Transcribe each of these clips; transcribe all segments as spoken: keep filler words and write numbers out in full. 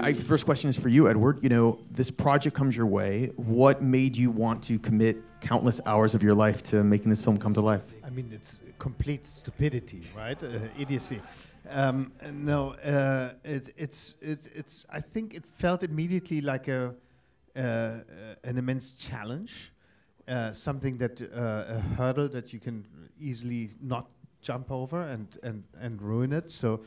I, the first question is for you, Edward. You know, this project comes your way. What made you want to commit countless hours of your life to making this film come to life? I mean, it's complete stupidity, right? Uh, idiocy. Um, no, uh, it, it's it's it's. I think it felt immediately like a uh, uh, an immense challenge, uh, something that uh, a hurdle that you can easily not jump over and and and ruin it. So.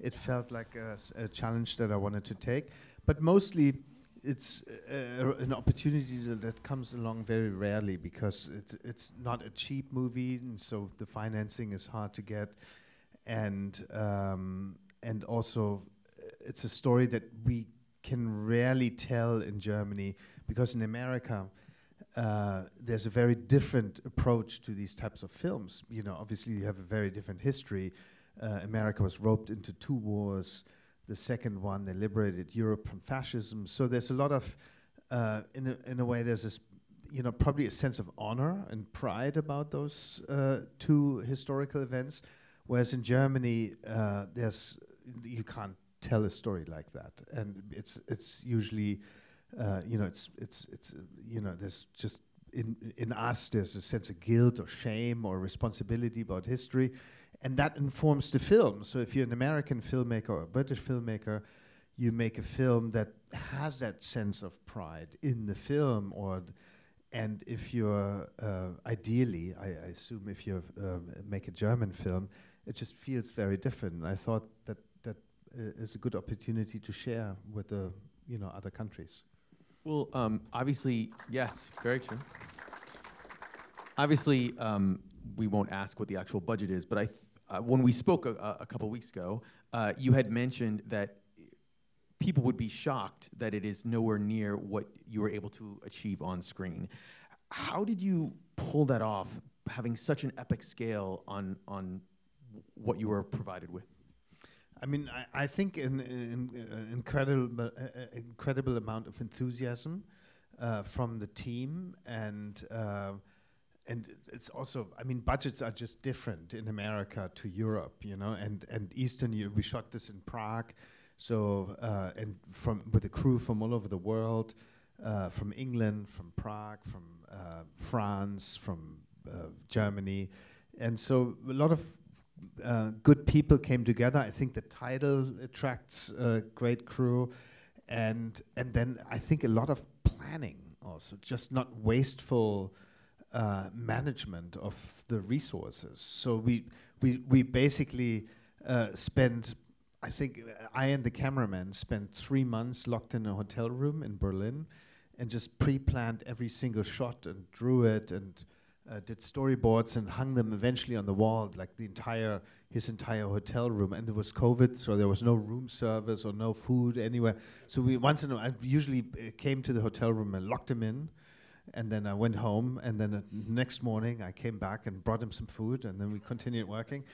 It felt like a, a challenge that I wanted to take, but mostly it's uh, an opportunity that comes along very rarely because it's it's not a cheap movie, and so the financing is hard to get, and um, and also it's a story that we can rarely tell in Germany because in America uh, there's a very different approach to these types of films. You know, obviously you have a very different history. Uh, America was roped into two wars. The second one, they liberated Europe from fascism. So there's a lot of, uh, in a, in a way, there's this, you know, probably a sense of honor and pride about those uh, two historical events. Whereas in Germany, uh, there's you can't tell a story like that, and it's it's usually, uh, you know, it's it's it's uh, you know, there's just in in us there's a sense of guilt or shame or responsibility about history. And that informs the film. So if you're an American filmmaker or a British filmmaker, you make a film that has that sense of pride in the film. Or, and if you're, uh, ideally, I, I assume if you uh, make a German film, it just feels very different. And I thought that that uh, is a good opportunity to share with the, you know, other countries. Well, um, obviously, yes, very true. Obviously, um, we won't ask what the actual budget is, but I th uh, when we spoke a, a couple weeks ago, uh, you had mentioned that people would be shocked that it is nowhere near what you were able to achieve on screen. How did you pull that off, having such an epic scale on on what you were provided with? I mean, I, I think an, an, an incredible, uh, incredible amount of enthusiasm uh, from the team and. Uh, And it's also, I mean, budgets are just different in America to Europe, you know, and, and Eastern Europe. We shot this in Prague, so, uh, and from, with a crew from all over the world, uh, from England, from Prague, from uh, France, from uh, Germany. And so a lot of uh, good people came together. I think the title attracts a great crew. And, and then I think a lot of planning also, just not wasteful management of the resources. So we we we basically uh, spent, I think I and the cameraman spent three months locked in a hotel room in Berlin, and just pre-planned every single shot and drew it and uh, did storyboards and hung them eventually on the wall, like the entire his entire hotel room. And there was COVID, so there was no room service or no food anywhere. So we once in a while, I usually uh, came to the hotel room and locked him in. And then I went home, and then uh, next morning I came back and brought him some food, and then we continued working.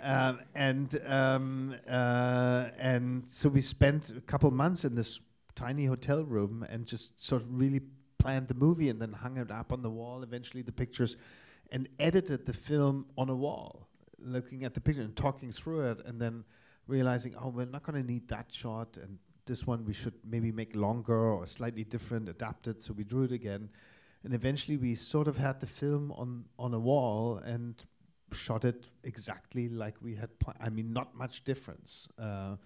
Um, and um, uh, and so we spent a couple months in this tiny hotel room and just sort of really planned the movie, and then hung it up on the wall, eventually the pictures, and edited the film on a wall, looking at the picture and talking through it, and then realizing, oh, we're not going to need that shot, and this one we should maybe make longer or slightly different, adapt it, so we drew it again. And eventually we sort of had the film on, on a wall and shot it exactly like we had planned. I mean, not much difference. Uh,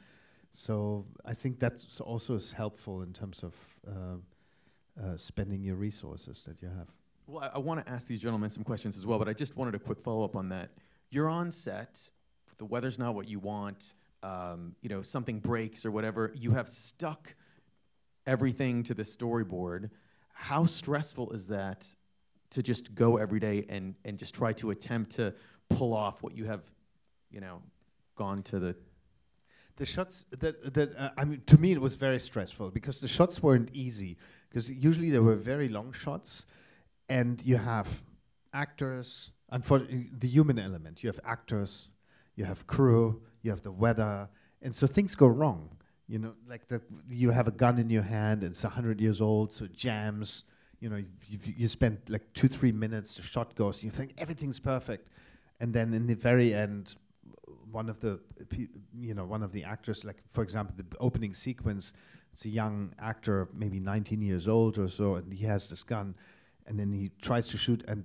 so I think that's also is helpful in terms of uh, uh, spending your resources that you have. Well, I, I want to ask these gentlemen some questions as well, but I just wanted a quick follow-up on that. You're on set, the weather's not what you want, you know, something breaks or whatever, you have stuck everything to the storyboard. How stressful is that to just go every day and, and just try to attempt to pull off what you have, you know, gone to the... The shots, that, that uh, I mean, to me it was very stressful because the shots weren't easy because usually they were very long shots and you have actors, unfortunately, the human element, you have actors, you have crew, you have the weather, and so things go wrong. You know, like the, you have a gun in your hand, it's a hundred years old, so it jams, you know, you, you spend like two, three minutes, the shot goes, you think everything's perfect. And then in the very end, one of the, you know, one of the actors, like for example, the opening sequence, it's a young actor, maybe nineteen years old or so, and he has this gun, and then he tries to shoot and,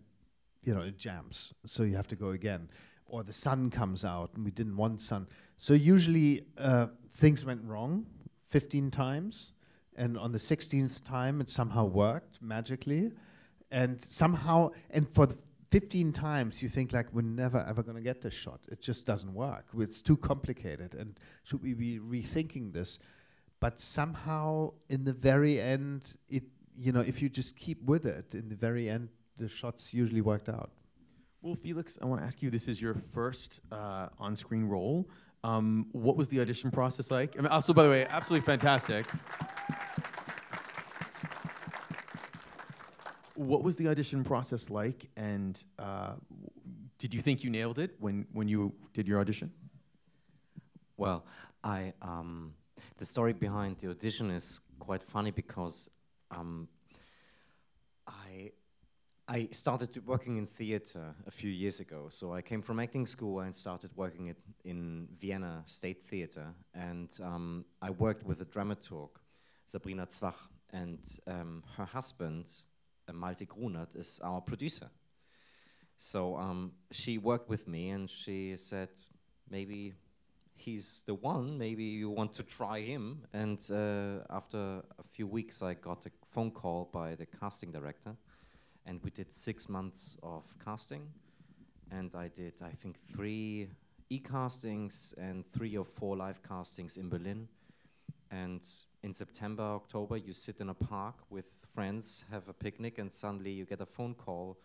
you know, it jams. So you have to go again. Or the sun comes out, and we didn't want sun. So usually uh, things went wrong fifteen times, and on the sixteenth time it somehow worked magically, and somehow, and for the fifteen times you think like we're never ever going to get this shot. It just doesn't work. It's too complicated, and should we be rethinking this? But somehow in the very end, it you know if you just keep with it, in the very end the shots usually worked out. Well, Felix, I want to ask you, this is your first uh, on-screen role. Um, what was the audition process like? I mean, also, by the way, absolutely fantastic. What was the audition process like, and uh, did you think you nailed it when, when you did your audition? Well, I um, the story behind the audition is quite funny because um, I... I started working in theater a few years ago. So I came from acting school and started working at, in Vienna State Theater. And um, I worked with a dramaturg, Sabrina Zwach, and um, her husband, uh, Malte Grunert, is our producer. So um, she worked with me and she said, maybe he's the one, maybe you want to try him. And uh, after a few weeks, I got a phone call by the casting director. And we did six months of casting, and I did, I think, three e-castings and three or four live castings in Berlin. And in September, October, you sit in a park with friends, have a picnic, and suddenly you get a phone call,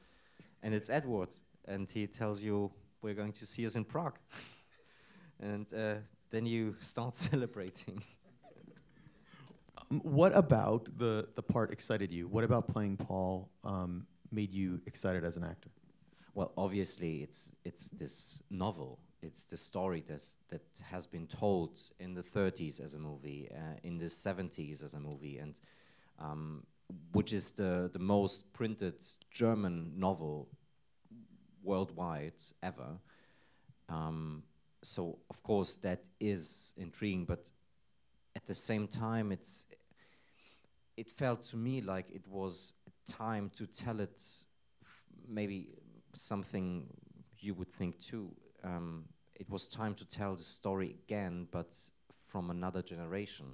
and it's Edward, and he tells you, we're going to see us in Prague. And uh, then you start celebrating. What about the, the part excited you? What about playing Paul um, made you excited as an actor? Well, obviously, it's, it's this novel. It's the story that's, that has been told in the thirties as a movie, uh, in the seventies as a movie, and um, which is the, the most printed German novel worldwide ever. Um, so, of course, that is intriguing, but at the same time, it's it felt to me like it was time to tell it f maybe something you would think too. Um, it was time to tell the story again, but from another generation.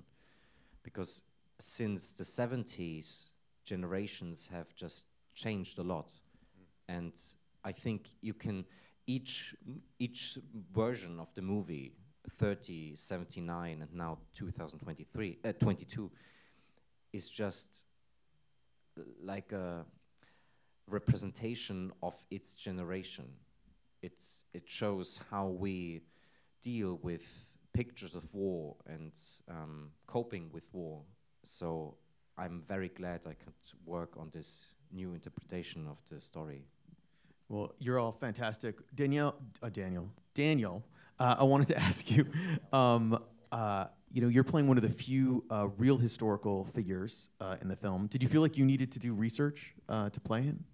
Because since the seventies, generations have just changed a lot. Mm. And I think you can, each, each version of the movie, thirty, seventy-nine, and now two thousand twenty-three, uh, twenty-two, is just like a representation of its generation. It's, it shows how we deal with pictures of war and um, coping with war. So I'm very glad I could work on this new interpretation of the story. Well, you're all fantastic. Daniel, uh, Daniel, Daniel. Uh, I wanted to ask you, um, uh, you know, you're playing one of the few uh, real historical figures uh, in the film. Did you feel like you needed to do research uh, to play him?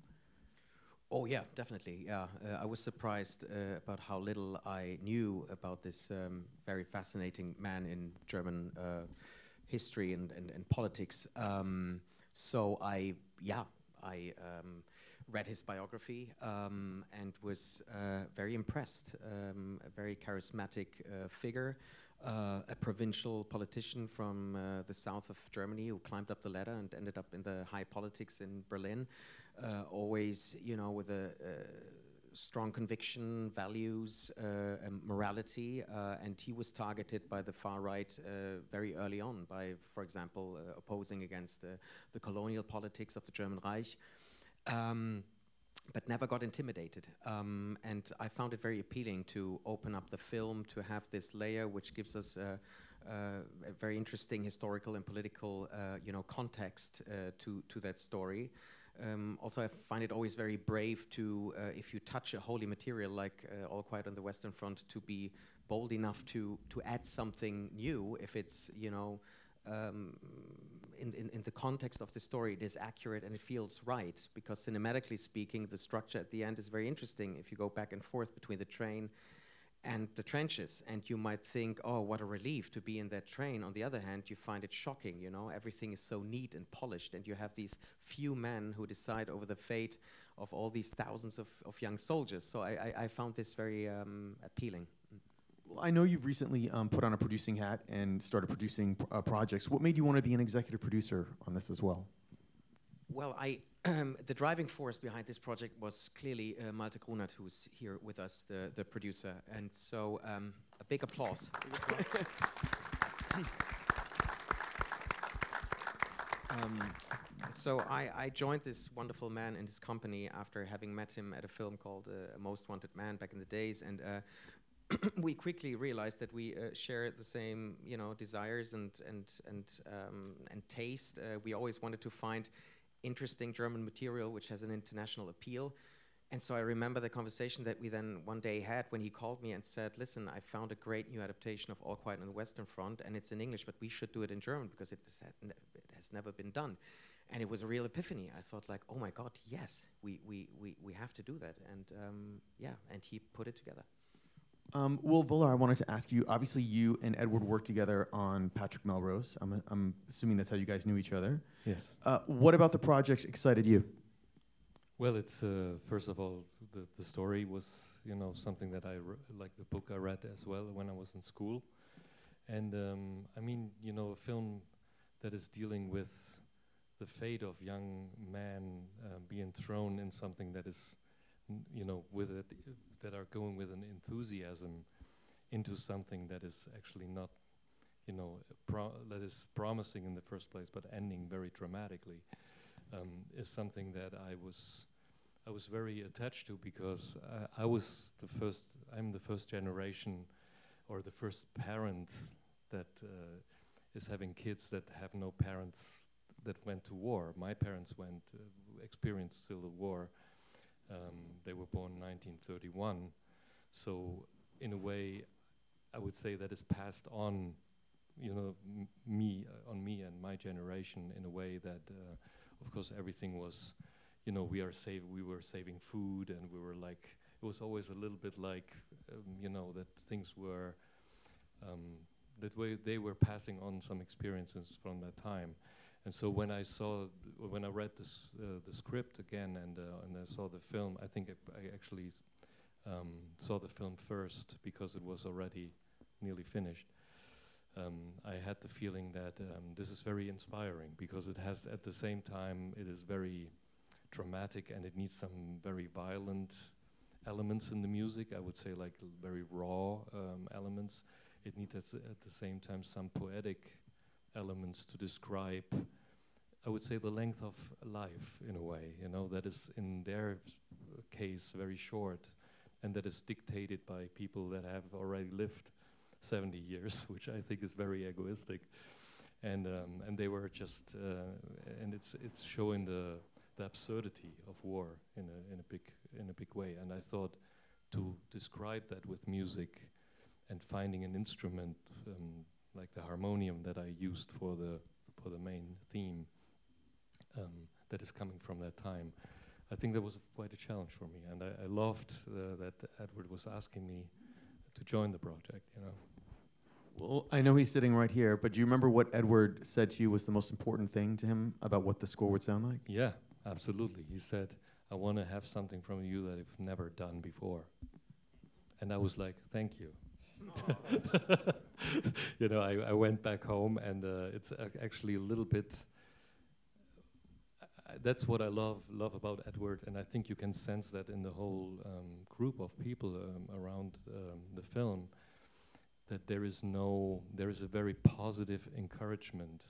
Oh yeah, definitely. Yeah, uh, I was surprised uh, about how little I knew about this um, very fascinating man in German uh, history and, and, and politics. Um, so I, yeah, I. Um, read his biography um, and was uh, very impressed. Um, a very charismatic uh, figure, uh, a provincial politician from uh, the south of Germany who climbed up the ladder and ended up in the high politics in Berlin. Uh, always, you know, with a uh, strong conviction, values, uh, and morality, uh, and he was targeted by the far right uh, very early on by, for example, uh, opposing against uh, the colonial politics of the German Reich. Um, but never got intimidated. Um, and I found it very appealing to open up the film, to have this layer which gives us a, a, a very interesting historical and political uh, you know, context uh, to, to that story. Um, also, I find it always very brave to, uh, if you touch a holy material like uh, All Quiet on the Western Front, to be bold enough to, to add something new if it's, you know, um, in, in, in the context of the story, it is accurate and it feels right, because cinematically speaking, the structure at the end is very interesting if you go back and forth between the train and the trenches. And you might think, oh, what a relief to be in that train. On the other hand, you find it shocking, you know, everything is so neat and polished, and you have these few men who decide over the fate of all these thousands of, of young soldiers. So I, I, I found this very um, appealing. Well, I know you've recently um, put on a producing hat and started producing pr uh, projects. What made you want to be an executive producer on this as well? Well, I um, the driving force behind this project was clearly uh, Malte Grunert, who's here with us, the, the producer. And so um, a big applause. um, So I, I joined this wonderful man and his company after having met him at a film called uh, Most Wanted Man back in the days, and uh, we quickly realized that we uh, share the same, you know, desires and and and um, and taste. Uh, we always wanted to find interesting German material which has an international appeal, and so I remember the conversation that we then one day had when he called me and said, "Listen, I found a great new adaptation of All Quiet on the Western Front, and it's in English, but we should do it in German because it has, it has never been done." And it was a real epiphany. I thought, like, oh my God, yes, we we we, we have to do that. And um, yeah, and he put it together. Um, well, Vola, I wanted to ask you, obviously you and Edward worked together on Patrick Melrose. I'm, I'm assuming that's how you guys knew each other. Yes. Uh, what about the project excited you? Well, it's, uh, first of all, the, the story was, you know, something that I, re like the book I read as well when I was in school. And um, I mean, you know, a film that is dealing with the fate of young men uh, being thrown in something that is, n you know, with it, uh, that are going with an enthusiasm into something that is actually not, you know, pro that is promising in the first place, but ending very dramatically, um, is something that I was, I was very attached to, because I, I was the first. I'm the first generation, or the first parent that uh, is having kids that have no parents that went to war. My parents went, uh, experienced Civil War. Um, they were born in nineteen thirty-one. So in a way, I would say that is passed on, you know, m me, uh, on me and my generation in a way that, uh, of course, everything was, you know, we are save we were saving food, and we were like, it was always a little bit like, um, you know, that things were, um, that way they were passing on some experiences from that time. And so when I saw, when I read this, uh, the script again, and uh, and I saw the film, I think I, I actually um, saw the film first because it was already nearly finished. Um, I had the feeling that um, this is very inspiring, because it has, at the same time, it is very dramatic, and it needs some very violent elements in the music. I would say, like, very raw um, elements. It needs at the same time some poetic elements to describe, I would say, the length of life in a way, you know, that is in their case very short, and that is dictated by people that have already lived seventy years, which I think is very egoistic, and um, and they were just, uh, and it's it's showing the the absurdity of war in a in a big in a big way. And I thought to describe that with music, and finding an instrument um, like the harmonium that I used for the for the main theme um, that is coming from that time, I think that was a quite a challenge for me, and I, I loved uh, that Edward was asking me to join the project. You know, well, I know he's sitting right here, but do you remember what Edward said to you was the most important thing to him about what the score would sound like? Yeah, absolutely. He said, "I want to have something from you that I've never done before," and I was like, "Thank you." You know, I, I went back home, and uh, it's ac actually a little bit. Uh, that's what I love love about Edward, and I think you can sense that in the whole um, group of people um, around um, the film. That there is no, there is a very positive encouragement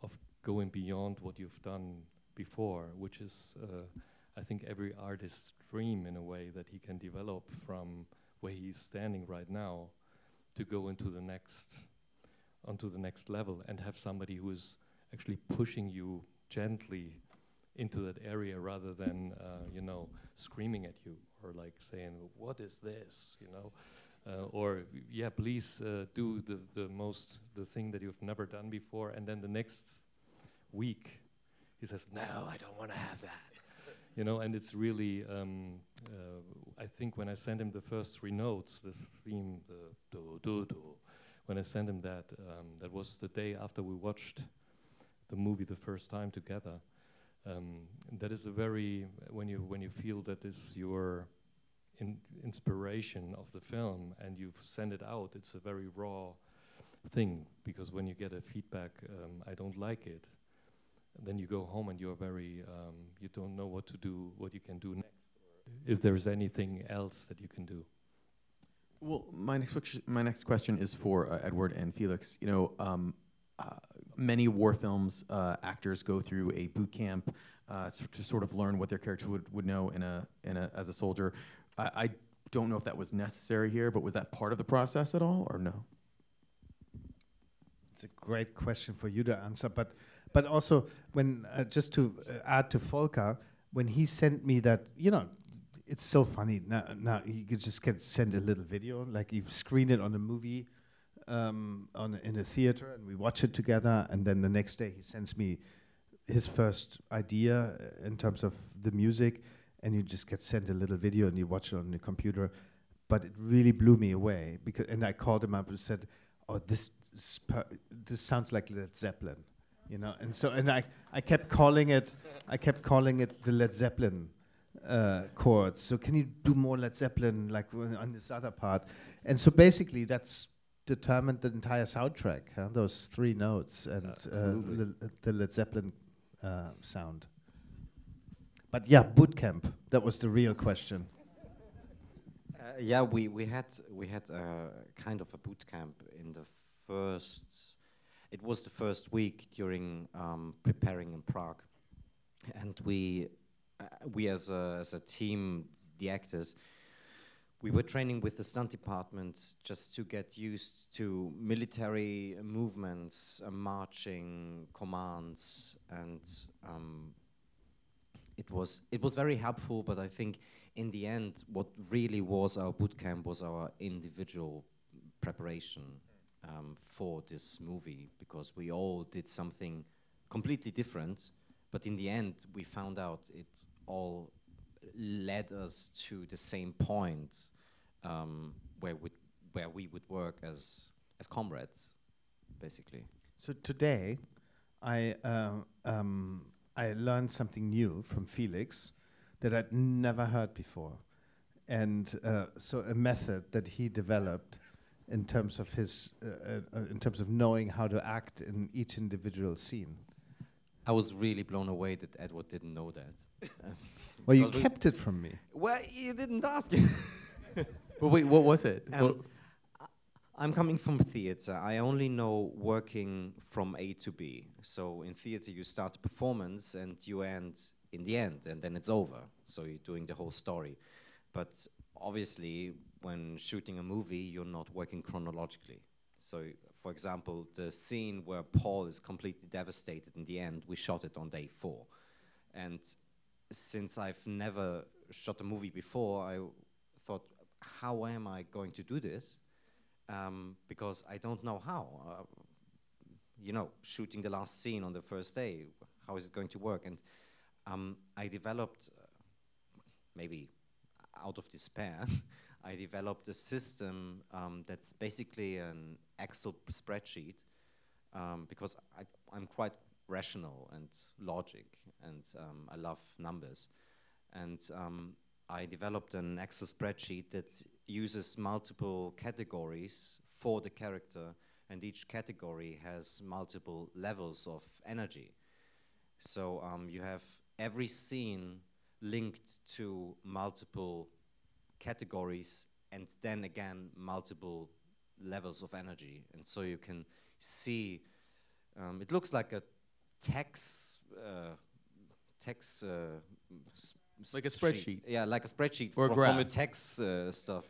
of going beyond what you've done before, which is, uh, I think, every artist's dream in a way, that he can develop from where he's standing right now to go into the next, onto the next level, and have somebody who is actually pushing you gently into that area, rather than uh, you know, screaming at you or like saying, "What is this?" You know, Uh, or yeah, please uh, do the, the most, the thing that you've never done before. And then the next week, he says, no, I don't want to have that. You know, and it's really, um, uh, I think when I sent him the first three notes, this theme, the do, do, do, when I sent him that, um, that was the day after we watched the movie the first time together. Um, that is a very, when you, when you feel that is your in inspiration of the film and you send it out, it's a very raw thing, because when you get a feedback, um, I don't like it, then you go home and you're very, um, you don't know what to do, what you can do next, or if there's anything else that you can do. Well, my next, my next question is for uh, Edward and Felix. You know, um, uh, many war films, uh, actors go through a boot camp uh, to sort of learn what their character would, would know in a, in a, as a soldier. I, I don't know if that was necessary here, but was that part of the process at all, or no? It's a great question for you to answer, but But also, when uh, just to uh, add to Volker, when he sent me that, you know, it's so funny. Now, now you could just get sent a little video, like you screen it on a movie, um, on in a theater, and we watch it together. And then the next day, he sends me his first idea uh, in terms of the music, and you just get sent a little video, and you watch it on the computer. But it really blew me away, because, and I called him up and said, "Oh, this this sounds like Led Zeppelin." You know, and so, and I, I kept calling it, I kept calling it the Led Zeppelin uh, chords. So can you do more Led Zeppelin, like on this other part? And so basically, that's determined the entire soundtrack. Huh? Those three notes and uh, uh, the Led Zeppelin uh, sound. But yeah, boot camp. That was the real question. Uh, yeah, we we had we had a kind of a boot camp in the first. It was the first week during um, preparing in Prague, and we, uh, we as a, as a team, the actors, we were training with the stunt department just to get used to military uh, movements, uh, marching, commands, and um, it was it was very helpful. But I think in the end, what really was our boot camp was our individual preparation for this movie, because we all did something completely different, but in the end we found out it all led us to the same point um, where, where we would work as, as comrades, basically. So today I, uh, um, I learned something new from Felix that I'd never heard before, and uh, so a method that he developed in terms of his, uh, uh, in terms of knowing how to act in each individual scene. I was really blown away that Edward didn't know that. Well, you kept it from me. Well, you didn't ask. But wait, what was it? Um, well, I'm coming from theater. I only know working from A to B. So in theater, you start a performance and you end in the end, and then it's over. So you're doing the whole story. But obviously, when shooting a movie, you're not working chronologically. So, for example, the scene where Paul is completely devastated in the end, we shot it on day four. And since I've never shot a movie before, I thought, how am I going to do this? Um, because I don't know how. Uh, you know, shooting the last scene on the first day, how is it going to work? And um, I developed, uh, maybe out of despair, I developed a system um, that's basically an Excel spreadsheet, um, because I, I'm quite rational and logic, and um, I love numbers. And um, I developed an Excel spreadsheet that uses multiple categories for the character, and each category has multiple levels of energy. So um, you have every scene linked to multiple categories, and then again multiple levels of energy, and so you can see. Um, it looks like a tax, uh, tax, uh, like a spreadsheet. Yeah, like a spreadsheet or from, a from a tax uh, stuff,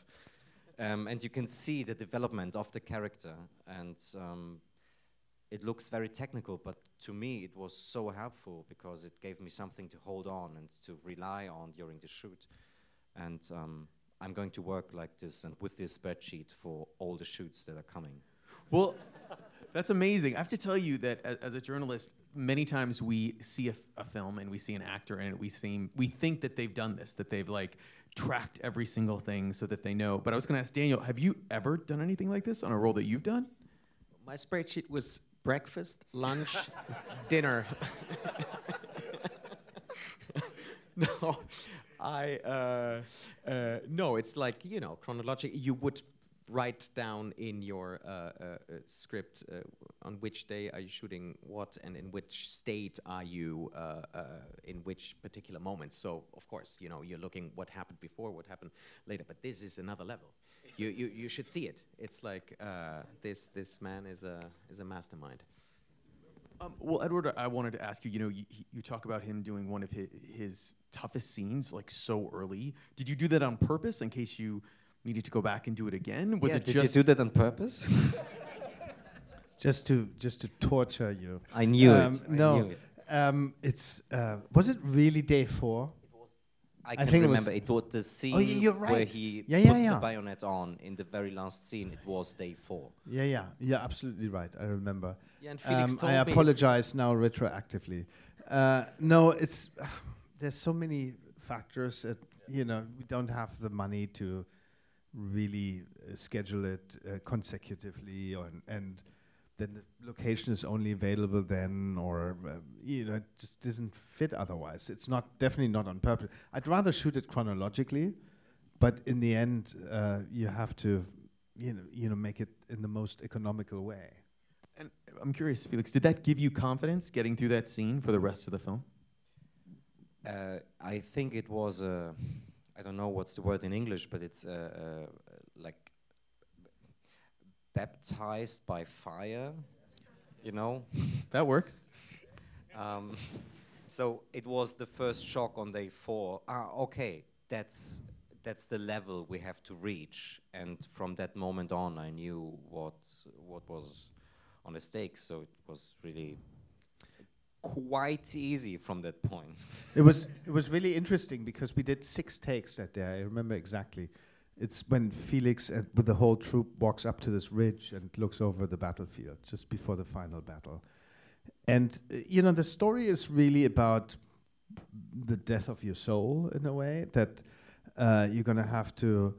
um, and you can see the development of the character, and um, it looks very technical, but to me it was so helpful because it gave me something to hold on and to rely on during the shoot. And um, I'm going to work like this and with this spreadsheet for all the shoots that are coming. Well, that's amazing. I have to tell you that as, as a journalist, many times we see a, a film and we see an actor in it, we seem, we think that they've done this, that they've like tracked every single thing so that they know. But I was gonna ask Daniel, have you ever done anything like this on a role that you've done? My spreadsheet was breakfast, lunch, dinner. No, I, uh, uh, no, it's like, you know, chronologically, you would write down in your uh, uh, uh, script uh, on which day are you shooting what and in which state are you uh, uh, in which particular moment. So, of course, you know, you're looking what happened before, what happened later, but this is another level. You, you, you should see it. It's like uh, this, this man is a, is a mastermind. Um, well, Edward, I wanted to ask you, you know, you, you talk about him doing one of his, his toughest scenes, like, so early. Did you do that on purpose in case you needed to go back and do it again? Was yeah, it did just you do that on purpose? just to just to torture you. I knew um, it. I no, knew it. Um, it's, uh, was it really day four? It was, I, I can't think remember. It was, it was the scene oh, yeah, right. where he yeah, yeah, puts yeah. the bayonet on in the very last scene. It was day four. Yeah, yeah. Yeah, absolutely right. I remember. Yeah, and Felix um, told I apologize now retroactively. Uh, no, it's... Uh, there's so many factors that, you know, we don't have the money to really uh, schedule it uh, consecutively, or an, and then the location is only available then, or uh, you know, it just doesn't fit otherwise. It's not, definitely not on purpose. I'd rather shoot it chronologically, but in the end, uh, you have to, you know, you know, make it in the most economical way. And I'm curious, Felix, did that give you confidence getting through that scene for the rest of the film? Uh, I think it was a, I don't know what's the word in English, but it's uh, uh, like baptized by fire, you know? That works. Um, so it was the first shock on day four. Ah, okay, that's, that's the level we have to reach. And from that moment on, I knew what, what was on the stakes, so it was really quite easy from that point. It was it was really interesting because we did six takes that day. I remember exactly. It's when Felix and with the whole troop walks up to this ridge and looks over the battlefield just before the final battle. And uh, you know, the story is really about the death of your soul in a way that uh, you're gonna have to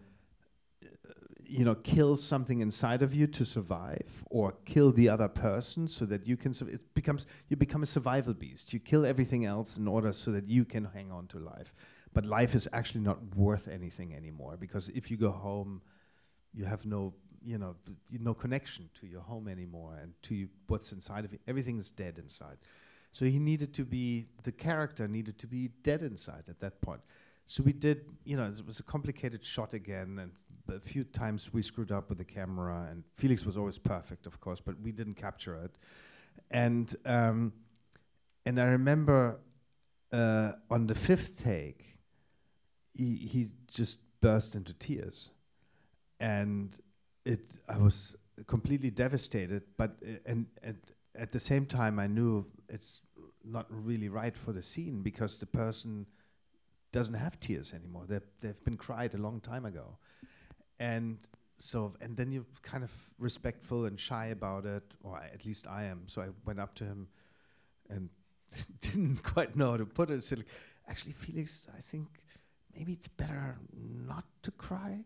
uh, you know, kill something inside of you to survive, or kill the other person so that you can survive. It becomes, you become a survival beast. You kill everything else in order so that you can hang on to life. But life is actually not worth anything anymore, because if you go home, you have no, you know, no connection to your home anymore and to you, what's inside of you. Everything is dead inside. So he needed to be, the character needed to be dead inside at that point. So we did, you know, it was a complicated shot again, and a few times we screwed up with the camera, and Felix was always perfect, of course, but we didn't capture it. And um, and I remember uh, on the fifth take, he, he just burst into tears. And it, I was completely devastated, but I, and, and at the same time I knew it's not really right for the scene, because the person doesn't have tears anymore. They're, they've been cried a long time ago. And so, and then you're kind of respectful and shy about it, or I, at least I am. So I went up to him and didn't quite know how to put it. So like, actually, Felix, I think maybe it's better not to cry.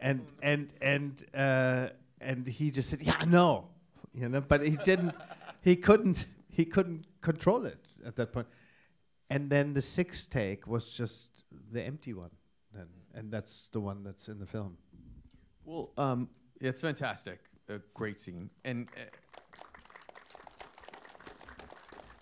And, and, and, uh, and he just said, yeah, no, you know, but he didn't, he couldn't, he couldn't control it at that point. And then the sixth take was just the empty one, then, and that's the one that's in the film. Well, um, it's fantastic, a great scene. And uh,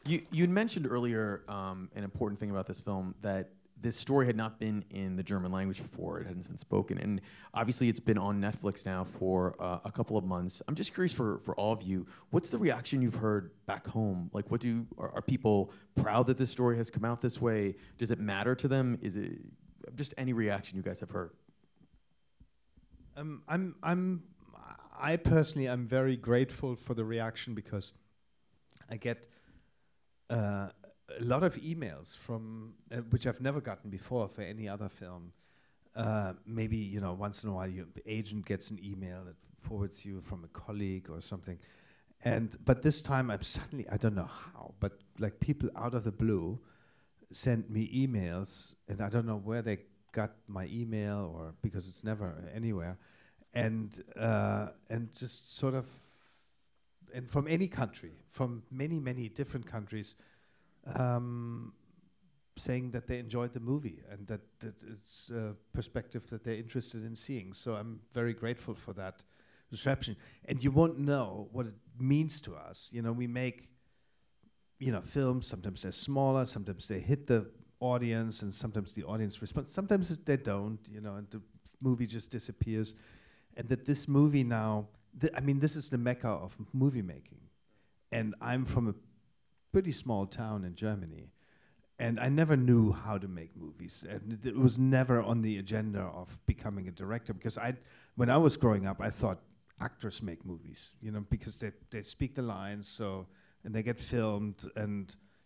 you you mentioned earlier um, an important thing about this film, that this story had not been in the German language before; it hadn't been spoken. And obviously, it's been on Netflix now for uh, a couple of months. I'm just curious for for all of you, what's the reaction you've heard back home? Like, what do are, are people proud that this story has come out this way? Does it matter to them? Is it just any reaction you guys have heard? Um, I'm I'm I personally am very grateful for the reaction, because I get Uh, a lot of emails from, uh, which I've never gotten before for any other film, uh, maybe, you know, once in a while you, the agent gets an email that forwards you from a colleague or something. And but this time I'm suddenly, I don't know how, but like people out of the blue send me emails, and I don't know where they got my email, or because it's never anywhere, and uh, and just sort of, and from any country, from many many different countries, um, saying that they enjoyed the movie and that, that it's a perspective that they're interested in seeing. So I'm very grateful for that reception. And you won't know what it means to us. You know, we make, you know, films. Sometimes they're smaller. Sometimes they hit the audience, and sometimes the audience responds. Sometimes it they don't. You know, and the movie just disappears. And that this movie now, th I mean, this is the mecca of movie making. And I'm from a pretty small town in Germany, and I never knew how to make movies. And it, it was never on the agenda of becoming a director, because I, when I was growing up, I thought actors make movies. You know, because they they speak the lines, so. And they get filmed, and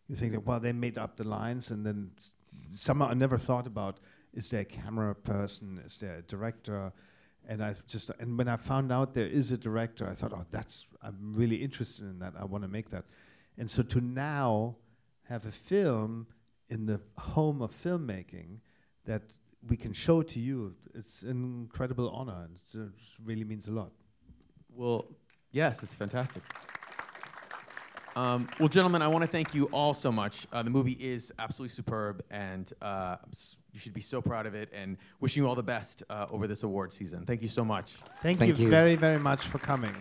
you think that, well, they made up the lines, and then s somehow I never thought about, is there a camera person, is there a director? And I just, and when I found out there is a director, I thought, oh, that's, I'm really interested in that. I want to make that. And so to now have a film in the home of filmmaking that we can show to you, it's an incredible honor, and it's, uh, it really means a lot. Well, yes, it's fantastic. Um, well, gentlemen, I want to thank you all so much. Uh, the movie is absolutely superb, and uh, you should be so proud of it, and wishing you all the best uh, over this award season. Thank you so much. Thank, thank you, you very, very much for coming.